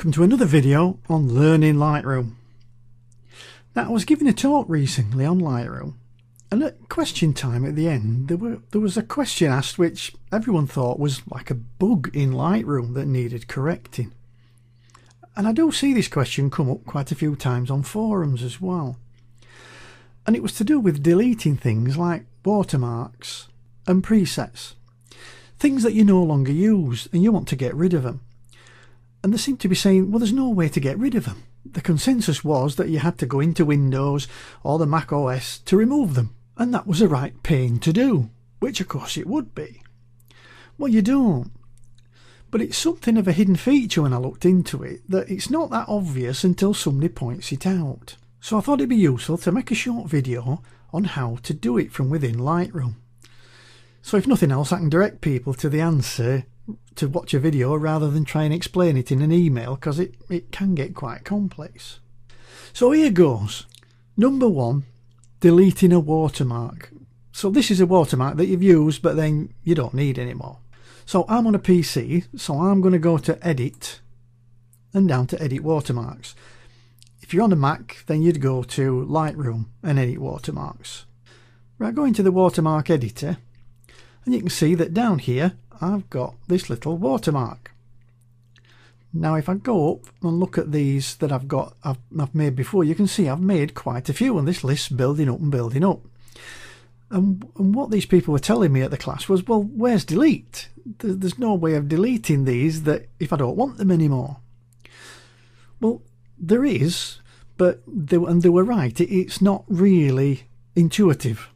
welcome to another video on learning Lightroom. Now, I was giving a talk recently on Lightroom, and at question time at the end there was a question asked which everyone thought was like a bug in Lightroom that needed correcting. And I do see this question come up quite a few times on forums as well. And it was to do with deleting things like watermarks and presets. Things that you no longer use and you want to get rid of them. And they seem to be saying, well, there's no way to get rid of them. The consensus was that you had to go into Windows or the Mac OS to remove them. And that was a right pain to do, which of course it would be. Well, you don't. But it's something of a hidden feature when I looked into it, that it's not that obvious until somebody points it out. So I thought it'd be useful to make a short video on how to do it from within Lightroom. So if nothing else, I can direct people to the answer to watch a video rather than try and explain it in an email, because it can get quite complex. So here goes. Number one, deleting a watermark. So this is a watermark that you've used but then you don't need anymore. So I'm on a PC, so I'm going to go to Edit and down to Edit Watermarks. If you're on a Mac, then you'd go to Lightroom and Edit Watermarks. Right, go into the watermark editor and you can see that down here I've got this little watermark. Now if I go up and look at these that I've made before, you can see I've made quite a few and this list's building up and building up. And what these people were telling me at the class was, well, where's delete? There's no way of deleting these that if I don't want them anymore. Well, there is, but and they were right, it's not really intuitive.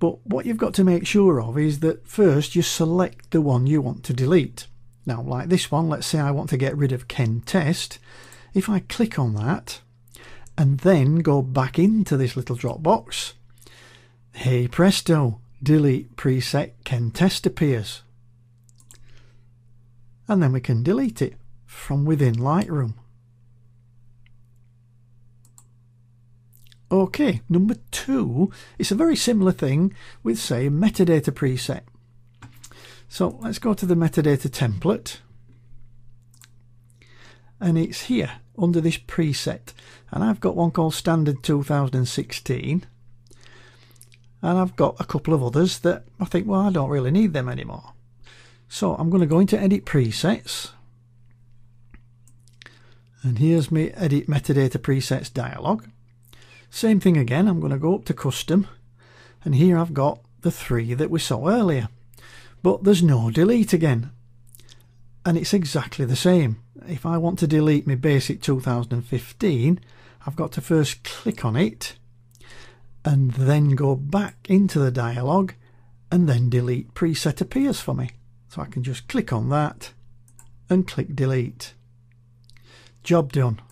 But what you've got to make sure of is that first you select the one you want to delete. Now, like this one, let's say I want to get rid of Ken Test. If I click on that and then go back into this little drop box, hey presto, delete preset Ken Test appears. And then we can delete it from within Lightroom. Okay, number two, it's a very similar thing with, say, metadata preset. So let's go to the metadata template. And it's here under this preset. And I've got one called Standard 2016. And I've got a couple of others that I think, well, I don't really need them anymore. So I'm going to go into Edit Presets. And here's my Edit Metadata Presets dialog. Same thing again, I'm going to go up to Custom, and here I've got the three that we saw earlier, but there's no delete again. And it's exactly the same. If I want to delete my Basic 2015, I've got to first click on it and then go back into the dialog and then delete preset appears for me. So I can just click on that and click delete. Job done.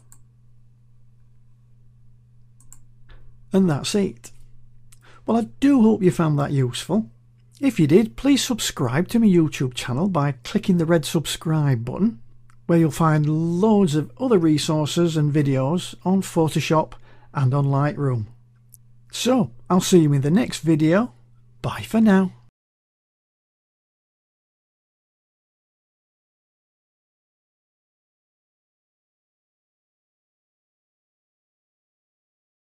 And that's it. Well, I do hope you found that useful. If you did, please subscribe to my YouTube channel by clicking the red subscribe button, where you'll find loads of other resources and videos on Photoshop and on Lightroom. So, I'll see you in the next video. Bye for now.